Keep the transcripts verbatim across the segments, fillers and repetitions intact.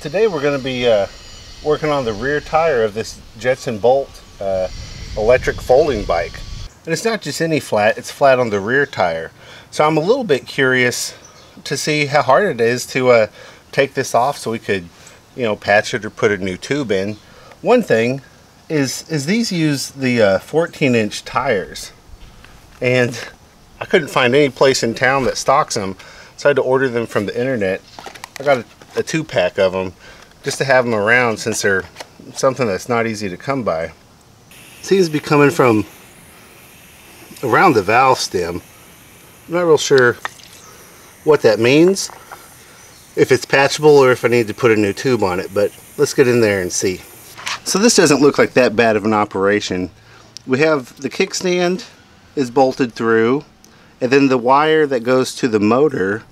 Today we're going to be uh, working on the rear tire of this Jetson Bolt uh, electric folding bike. And it's not just any flat, it's flat on the rear tire. So I'm a little bit curious to see how hard it is to uh, take this off so we could, you know, patch it or put a new tube in. One thing is, is these use the uh, fourteen inch tires. And I couldn't find any place in town that stocks them, so I had to order them from the internet. I got a a two pack of them just to have them around since they're something that's not easy to come by. Seems to be coming from around the valve stem. I'm not real sure what that means, if it's patchable or if I need to put a new tube on it, but let's get in there and see. So this doesn't look like that bad of an operation. We have the kickstand is bolted through, and then the wire that goes to the motor,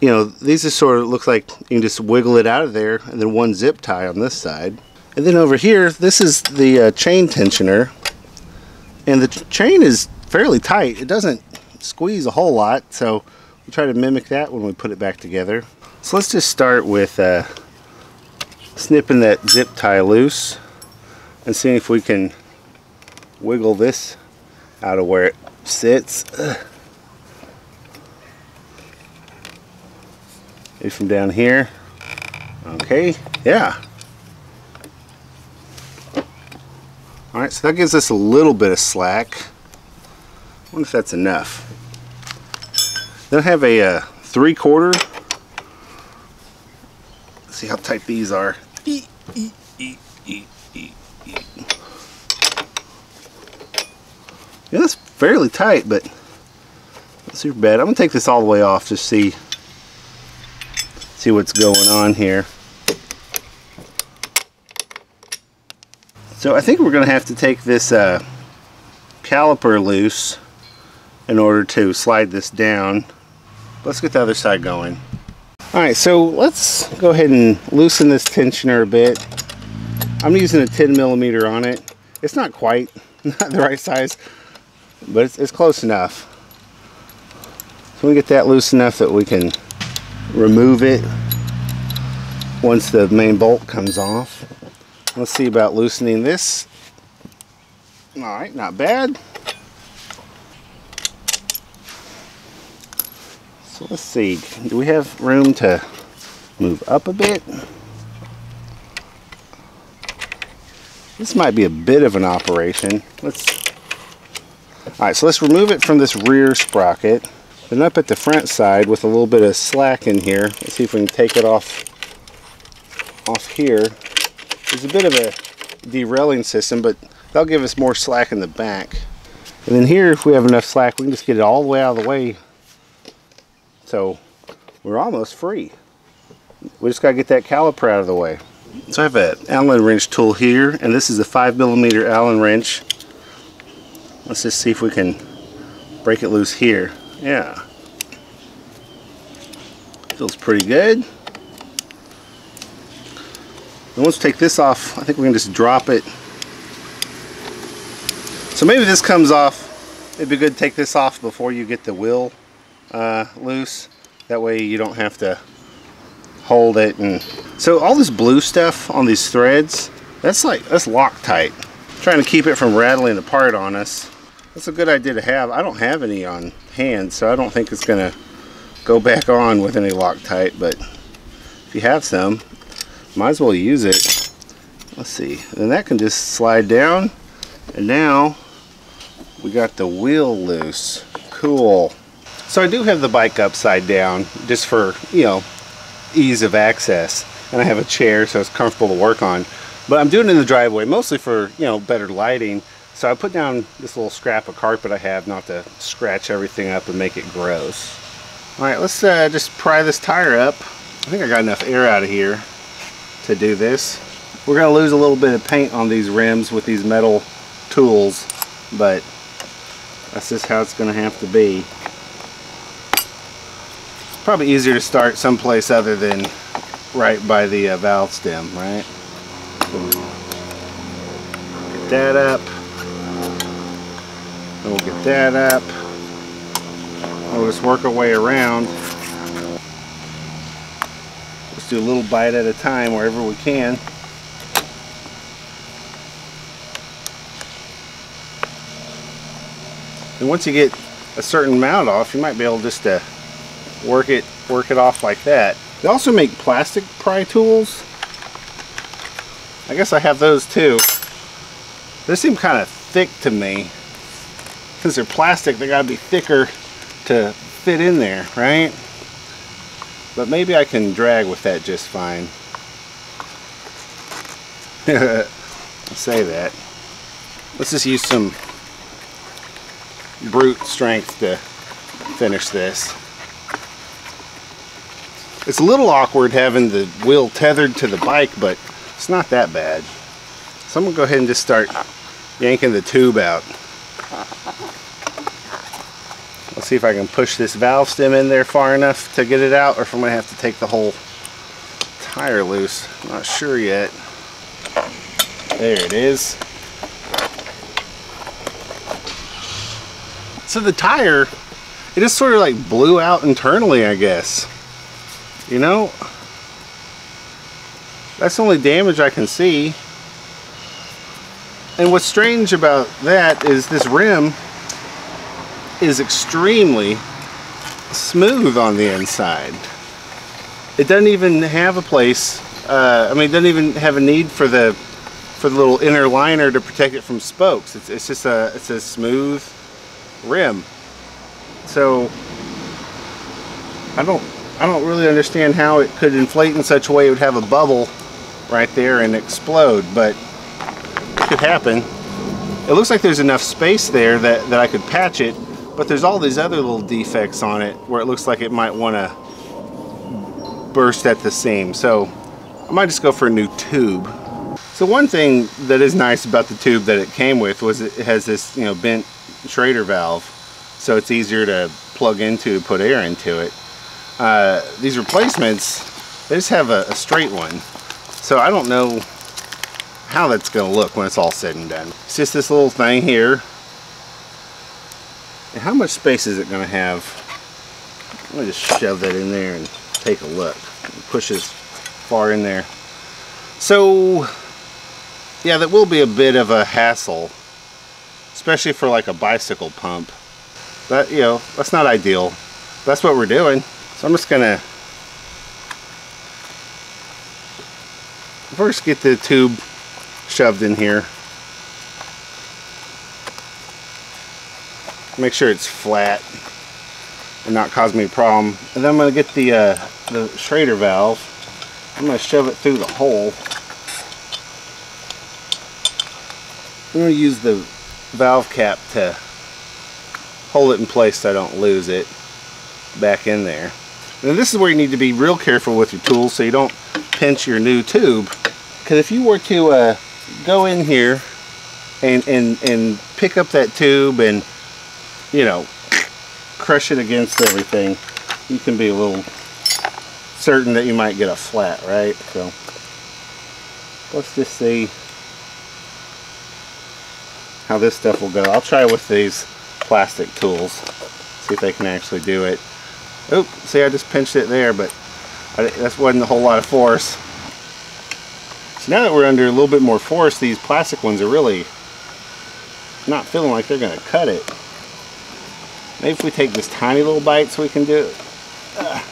you know, these just sort of look like you can just wiggle it out of there, and then one zip tie on this side. And then over here, this is the uh, chain tensioner. And the chain is fairly tight. It doesn't squeeze a whole lot, so we'll try to mimic that when we put it back together. So let's just start with uh, snipping that zip tie loose and seeing if we can wiggle this out of where it sits. Ugh. From down here. Okay, yeah. All right, so that gives us a little bit of slack. I wonder if that's enough. Then I have a uh, three quarter. Let's see how tight these are. E e e e e e. Yeah, that's fairly tight, but not super bad. I'm gonna take this all the way off to see. See what's going on here. So I think we're going to have to take this uh, caliper loose in order to slide this down. Let's get the other side going. Alright, so let's go ahead and loosen this tensioner a bit. I'm using a ten millimeter on it. It's not quite, not the right size, but it's, it's close enough. So we get that loose enough that we can remove it once the main bolt comes off. Let's see about loosening this. All right, not bad. So let's see, do we have room to move up a bit? This might be a bit of an operation. Let's. All right, so let's remove it from this rear sprocket. Then up at the front side with a little bit of slack in here, let's see if we can take it off off here. There's a bit of a derailing system, but that'll give us more slack in the back. And then here, if we have enough slack, we can just get it all the way out of the way. So we're almost free. We just gotta get that caliper out of the way. So I have an Allen wrench tool here, and this is a five millimeter Allen wrench. Let's just see if we can break it loose here. Yeah, feels pretty good. And once we take this off, I think we can just drop it. So maybe this comes off. It'd be good to take this off before you get the wheel uh, loose. That way you don't have to hold it. And so all this blue stuff on these threads, that's like that's Loctite, trying to keep it from rattling apart on us. That's a good idea to have. I don't have any on hand, so I don't think it's going to go back on with any Loctite, but if you have some, might as well use it. Let's see. Then that can just slide down, and now we got the wheel loose. Cool. So I do have the bike upside down just for, you know, ease of access, and I have a chair so it's comfortable to work on, but I'm doing it in the driveway mostly for, you know, better lighting. So I put down this little scrap of carpet I have, not to scratch everything up and make it gross. All right, let's uh, just pry this tire up. I think I got enough air out of here to do this. We're gonna lose a little bit of paint on these rims with these metal tools, but that's just how it's gonna have to be. It's probably easier to start someplace other than right by the uh, valve stem, right? Get that up. We'll get that up. We'll just work our way around. Just do a little bite at a time wherever we can. And once you get a certain amount off, you might be able just to work it work it off like that. They also make plastic pry tools. I guess I have those too. They seem kind of thick to me. Since they're plastic, they gotta be thicker to fit in there, right? But maybe I can drag with that just fine. I'll say that. Let's just use some brute strength to finish this. It's a little awkward having the wheel tethered to the bike, but it's not that bad. So I'm gonna go ahead and just start yanking the tube out. Let's see if I can push this valve stem in there far enough to get it out, or if I'm gonna have to take the whole tire loose. I'm not sure yet. There it is. So the tire, it just sort of like blew out internally, I guess. You know, that's the only damage I can see. And what's strange about that is this rim is extremely smooth on the inside. It doesn't even have a place, uh, I mean, it doesn't even have a need for the for the little inner liner to protect it from spokes. It's, it's just a, it's a smooth rim. So, I don't, I don't really understand how it could inflate in such a way it would have a bubble right there and explode, but it could happen. It looks like there's enough space there that, that I could patch it, but there's all these other little defects on it where it looks like it might want to burst at the seam. So I might just go for a new tube. So one thing that is nice about the tube that it came with was it has this, you know, bent Schrader valve, so it's easier to plug into, put air into it. Uh, these replacements, they just have a, a straight one. So I don't know how that's going to look when it's all said and done. It's just this little thing here. And how much space is it going to have? I'm going to just shove that in there and take a look. Push as far in there. So, yeah, that will be a bit of a hassle. Especially for like a bicycle pump. But, you know, that's not ideal. That's what we're doing. So I'm just gonna first get the tube shoved in here. Make sure it's flat and not cause me a problem. And then I'm gonna get the uh, the Schrader valve. I'm gonna shove it through the hole. I'm gonna use the valve cap to hold it in place so I don't lose it back in there. Now this is where you need to be real careful with your tools so you don't pinch your new tube, because if you were to uh, go in here and, and, and pick up that tube and, you know, crush it against everything, you can be a little certain that you might get a flat, right? So let's just see how this stuff will go. I'll try with these plastic tools, see if they can actually do it. Oop, see, I just pinched it there, but I, that wasn't a whole lot of force. So now that we're under a little bit more force, these plastic ones are really not feeling like they're going to cut it. Maybe if we take this tiny little bite so we can do it. Ugh.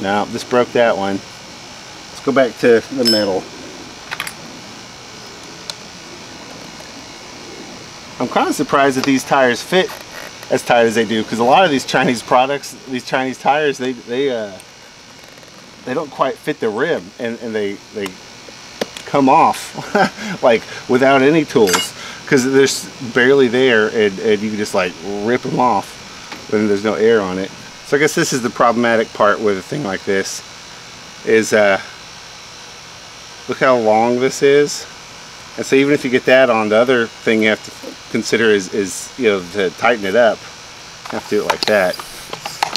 No, this broke that one. Let's go back to the metal. I'm kind of surprised that these tires fit as tight as they do, because a lot of these Chinese products, these Chinese tires, they they uh, they don't quite fit the rim, and, and they they come off like without any tools, because they're barely there, and, and you can just like rip them off when there's no air on it. So I guess this is the problematic part with a thing like this. Is uh, look how long this is, and so even if you get that on, the other thing you have to consider is, is you know, to tighten it up, you have to do it like that.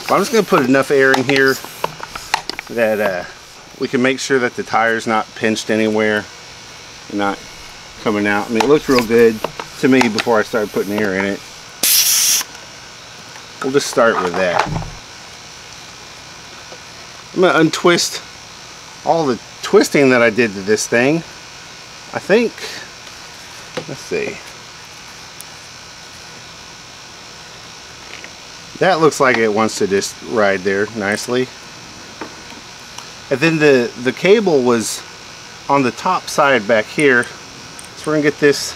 But I'm just going to put enough air in here that uh, we can make sure that the tire's not pinched anywhere, and not coming out. I mean, it looks real good to me before I started putting air in it. We'll just start with that. I'm going to untwist all the twisting that I did to this thing. I think, let's see. That looks like it wants to just ride there nicely. And then the, the cable was on the top side back here. So we're gonna get this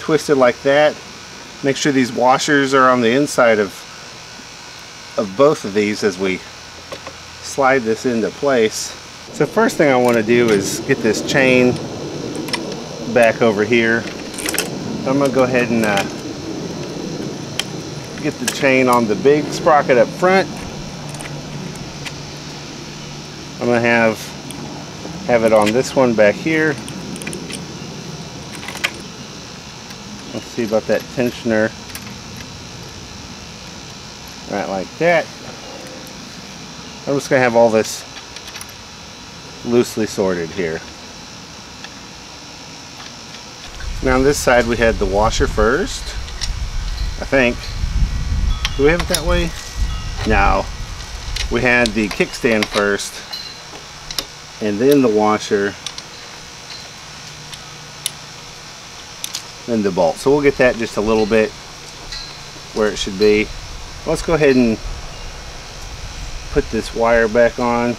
twisted like that. Make sure these washers are on the inside of, of both of these as we slide this into place. So first thing I wanna do is get this chain back over here. So I'm gonna go ahead and uh, get the chain on the big sprocket up front. I'm gonna have have it on this one back here. Let's see about that tensioner. Right like that. I'm just gonna have all this loosely sorted here. Now on this side we had the washer first, I think. Do we have it that way? No. We had the kickstand first, and then the washer, then the bolt. So we'll get that just a little bit where it should be. Let's go ahead and put this wire back on.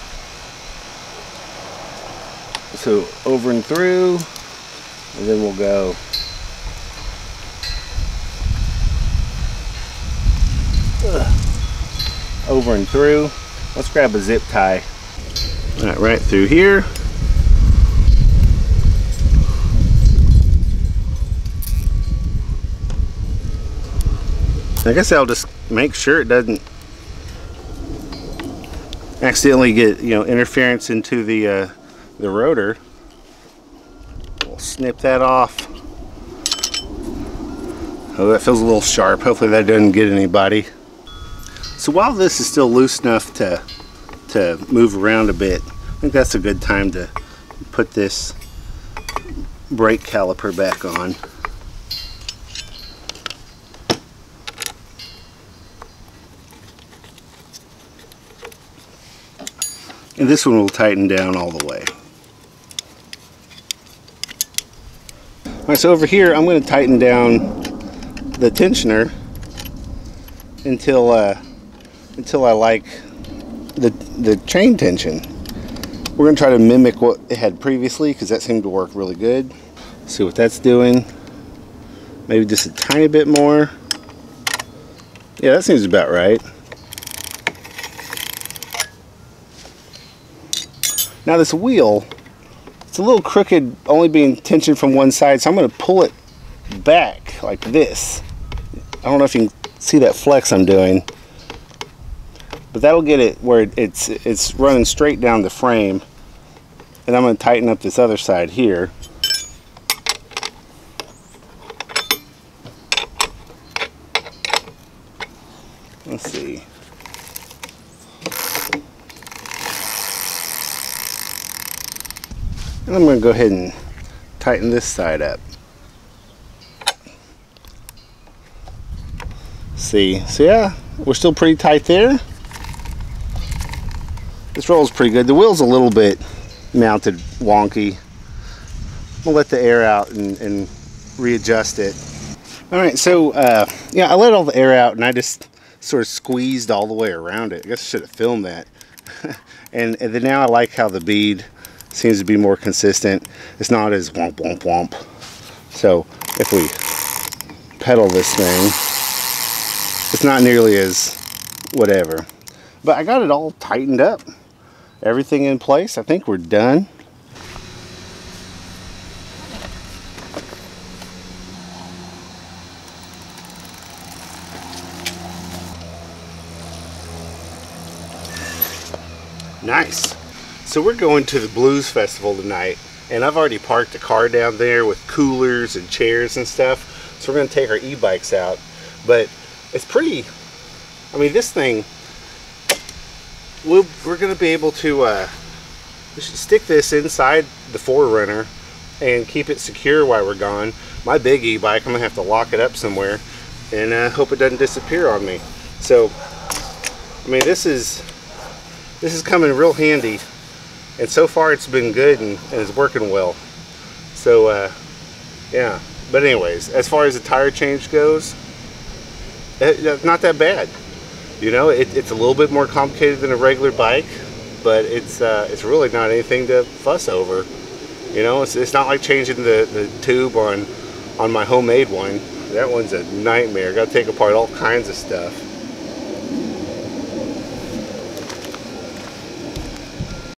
So over and through, and then we'll go. Over and through. Let's grab a zip tie. All right, right through here. I guess I'll just make sure it doesn't accidentally get, you know, interference into the uh, the rotor. We'll snip that off. Oh, that feels a little sharp. Hopefully that doesn't get anybody. So while this is still loose enough to, to move around a bit, I think that's a good time to put this brake caliper back on. And this one will tighten down all the way. All right, so over here I'm going to tighten down the tensioner until uh, until I like the, the chain tension. We're gonna try to mimic what it had previously because that seemed to work really good. See what that's doing. Maybe just a tiny bit more. Yeah, that seems about right. Now this wheel, it's a little crooked, only being tensioned from one side, so I'm gonna pull it back like this. I don't know if you can see that flex I'm doing. But that'll get it where it's it's running straight down the frame, and I'm going to tighten up this other side here. Let's see. And I'm going to go ahead and tighten this side up. See, so yeah, we're still pretty tight there. This rolls pretty good. The wheel's a little bit mounted wonky. We'll let the air out and, and readjust it. All right, so uh, yeah, I let all the air out and I just sort of squeezed all the way around it. I guess I should have filmed that. and, and then now I like how the bead seems to be more consistent. It's not as womp, womp, womp. So if we pedal this thing, it's not nearly as whatever. But I got it all tightened up. Everything in place. I think we're done. Nice. So we're going to the Blues Festival tonight, and I've already parked the car down there with coolers and chairs and stuff. So we're going to take our e-bikes out. But it's pretty, I mean, this thing, we'll, we're going to be able to, uh, we should stick this inside the four runner and keep it secure while we're gone. My big e-bike, I'm gonna have to lock it up somewhere, and I uh, hope it doesn't disappear on me. So I mean, this is this is coming real handy, and so far it's been good, and, and it's working well. So uh, yeah, but anyways, as far as the tire change goes, it, it's not that bad. You know, it, it's a little bit more complicated than a regular bike, but it's uh, it's really not anything to fuss over. You know, it's, it's not like changing the, the tube on on my homemade one. That one's a nightmare. Got to take apart all kinds of stuff.